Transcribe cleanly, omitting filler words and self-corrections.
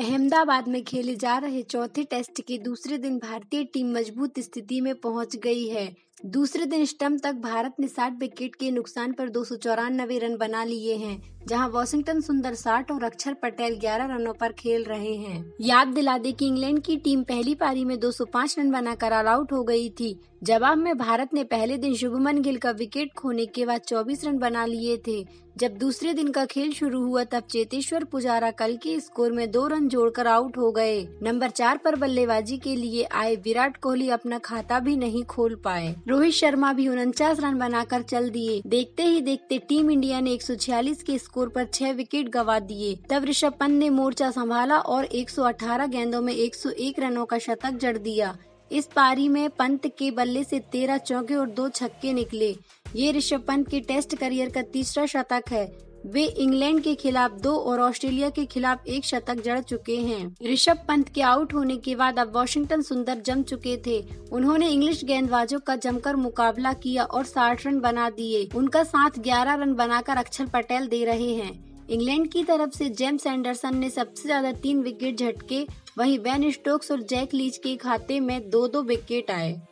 अहमदाबाद में खेले जा रहे चौथे टेस्ट के दूसरे दिन भारतीय टीम मजबूत स्थिति में पहुंच गई है। दूसरे दिन स्टंप तक भारत ने 60 विकेट के नुकसान पर 294 रन बना लिए हैं, जहां वॉशिंगटन सुंदर 60 और अक्षर पटेल 11 रनों पर खेल रहे हैं। याद दिला दे कि इंग्लैंड की टीम पहली पारी में 205 रन बनाकर ऑल आउट हो गई थी। जवाब में भारत ने पहले दिन शुभमन गिल का विकेट खोने के बाद 24 रन बना लिए थे। जब दूसरे दिन का खेल शुरू हुआ तब चेतेश्वर पुजारा कल के स्कोर में 2 रन जोड़कर आउट हो गए। नंबर 4 पर बल्लेबाजी के लिए आए विराट कोहली अपना खाता भी नहीं खोल पाए। रोहित शर्मा भी 49 रन बनाकर चल दिए। देखते ही देखते टीम इंडिया ने 146 के स्कोर पर 6 विकेट गवा दिए। तब ऋषभ पंत ने मोर्चा संभाला और 118 गेंदों में 101 रनों का शतक जड़ दिया। इस पारी में पंत के बल्ले से 13 चौके और 2 छक्के निकले। ये ऋषभ पंत के टेस्ट करियर का तीसरा शतक है। वे इंग्लैंड के खिलाफ 2 और ऑस्ट्रेलिया के खिलाफ 1 शतक जड़ चुके हैं। ऋषभ पंत के आउट होने के बाद अब वॉशिंगटन सुंदर जम चुके थे। उन्होंने इंग्लिश गेंदबाजों का जमकर मुकाबला किया और 60 रन बना दिए। उनका साथ 11 रन बनाकर अक्षर पटेल दे रहे हैं। इंग्लैंड की तरफ से जेम्स एंडरसन ने सबसे ज्यादा 3 विकेट झटके, वहीं बेन स्टोक्स और जैक लीच के खाते में 2-2 विकेट आए।